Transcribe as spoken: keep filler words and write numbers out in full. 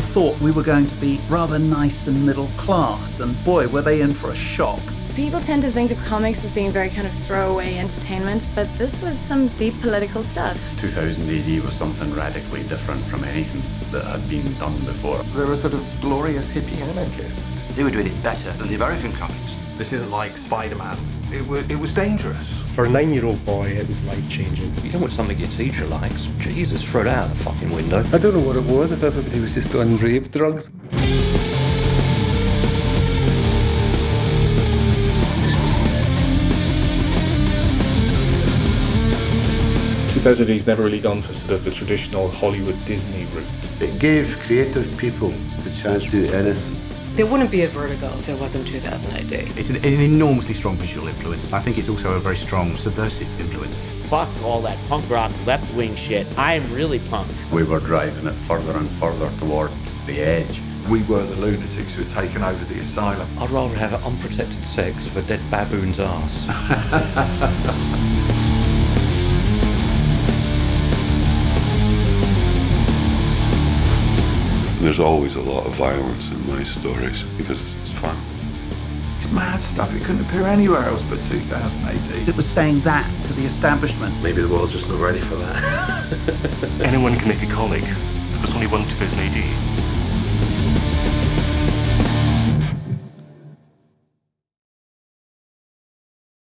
all thought we were going to be rather nice and middle class, and boy, were they in for a shock. People tend to think of comics as being very kind of throwaway entertainment, but this was some deep political stuff. two thousand A D was something radically different from anything that had been done before. They were sort of glorious hippie anarchists. They were doing it better than the American comics. This isn't like Spider-Man. It was, it was dangerous. For a nine-year-old boy, it was life-changing. You don't want something your teacher likes. Jesus, throw it out of the fucking window. I don't know what it was, if everybody was just on rave drugs. two thousand A D's never really gone for sort of the traditional Hollywood Disney route. It gave creative people the chance to do anything. There wouldn't be a Vertigo if it wasn't two thousand A D. It's an, an enormously strong visual influence. I think it's also a very strong subversive influence. Fuck all that punk rock, left-wing shit. I am really punk. We were driving it further and further towards the edge. We were the lunatics who had taken over the asylum. I'd rather have an unprotected sex for a dead baboon's arse. There's always a lot of violence in my stories, because it's fun. It's mad stuff. It couldn't appear anywhere else but two thousand A D. It was saying that to the establishment. Maybe the world's just not ready for that. Anyone can make a comic, but there's only one two thousand A D.